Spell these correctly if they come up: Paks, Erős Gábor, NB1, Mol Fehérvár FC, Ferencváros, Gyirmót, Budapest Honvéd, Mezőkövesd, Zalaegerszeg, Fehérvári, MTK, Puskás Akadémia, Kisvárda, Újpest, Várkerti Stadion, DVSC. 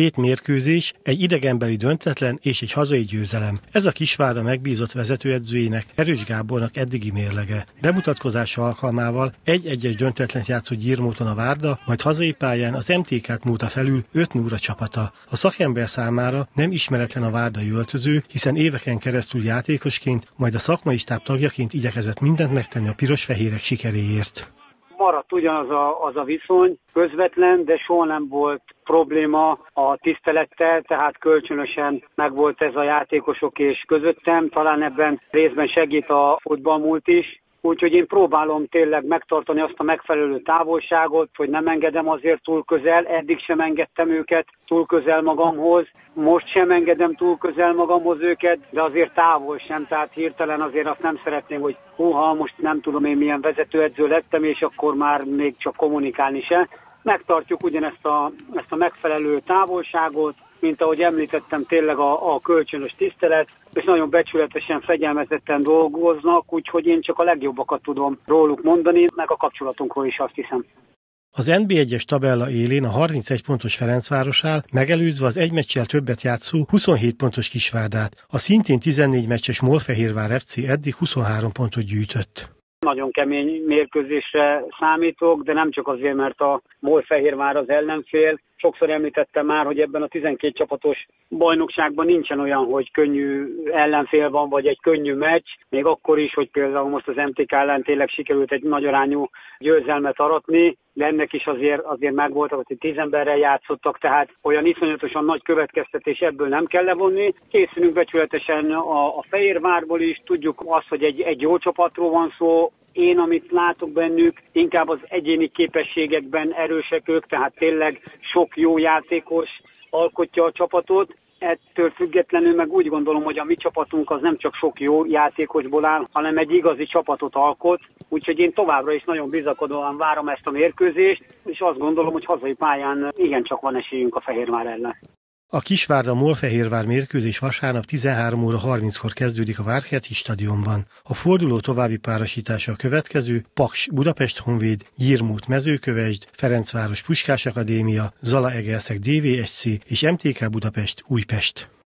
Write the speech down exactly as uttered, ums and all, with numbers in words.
Két mérkőzés, egy idegenbeli döntetlen és egy hazai győzelem. Ez a Kisvárda megbízott vezetőedzőjének, Erős Gábornak eddigi mérlege. Bemutatkozása alkalmával egy-egyes döntetlent játszott Gyirmóton a Várda, majd hazai pályán az em té kát múlta felül öt nulla csapata. A szakember számára nem ismeretlen a várdai öltöző, hiszen éveken keresztül játékosként, majd a szakmai stáb tagjaként igyekezett mindent megtenni a piros-fehérek sikeréért. Maradt ugyanaz a, az a viszony, közvetlen, de soha nem volt probléma a tisztelettel, tehát kölcsönösen megvolt ez a játékosok és közöttem, talán ebben részben segít a futballmúlt is. Úgyhogy én próbálom tényleg megtartani azt a megfelelő távolságot, hogy nem engedem azért túl közel, eddig sem engedtem őket túl közel magamhoz, most sem engedem túl közel magamhoz őket, de azért távol sem, tehát hirtelen azért azt nem szeretném, hogy húha, most nem tudom én milyen vezetőedző lettem, és akkor már még csak kommunikálni se. Megtartjuk ugyanezt a, ezt a megfelelő távolságot, mint ahogy említettem, tényleg a, a kölcsönös tisztelet, és nagyon becsületesen, fegyelmezetten dolgoznak, úgyhogy én csak a legjobbakat tudom róluk mondani, meg a kapcsolatunkról is azt hiszem. Az en bé egyes tabella élén a harmincegy pontos Ferencváros áll, megelőzve az egy meccsel többet játszó huszonhét pontos Kisvárdát. A szintén tizennégy meccses Mol Fehérvár ef cé eddig huszonhárom pontot gyűjtött. Nagyon kemény mérkőzésre számítok, de nem csak azért, mert a Mol Fehérvár az ellenfél. Sokszor említettem már, hogy ebben a tizenkét csapatos bajnokságban nincsen olyan, hogy könnyű ellenfél van, vagy egy könnyű meccs. Még akkor is, hogy például most az em té ká ellen tényleg sikerült egy nagy arányú győzelmet aratni, de ennek is azért, azért megvoltak, hogy tíz emberrel játszottak, tehát olyan iszonyatosan nagy következtetés ebből nem kell levonni. Készülünk becsületesen a, a Fehérvárból is, tudjuk azt, hogy egy, egy jó csapatról van szó. Én, amit látok bennük, inkább az egyéni képességekben erősek ők, tehát tényleg sok jó játékos alkotja a csapatot. Ettől függetlenül meg úgy gondolom, hogy a mi csapatunk az nem csak sok jó játékosból áll, hanem egy igazi csapatot alkot. Úgyhogy én továbbra is nagyon bizakodóan várom ezt a mérkőzést, és azt gondolom, hogy hazai pályán igencsak van esélyünk a Fehérvár ellen. A Kisvárda-Molfehérvár mérkőzés vasárnap tizenhárom óra harminckor kezdődik a Várkerti Stadionban. A forduló további párosítása a következő: Paks Budapest Honvéd, Gyirmót Mezőkövesd, Ferencváros Puskás Akadémia, Zalaegerszeg dé vé es cé és em té ká Budapest Újpest.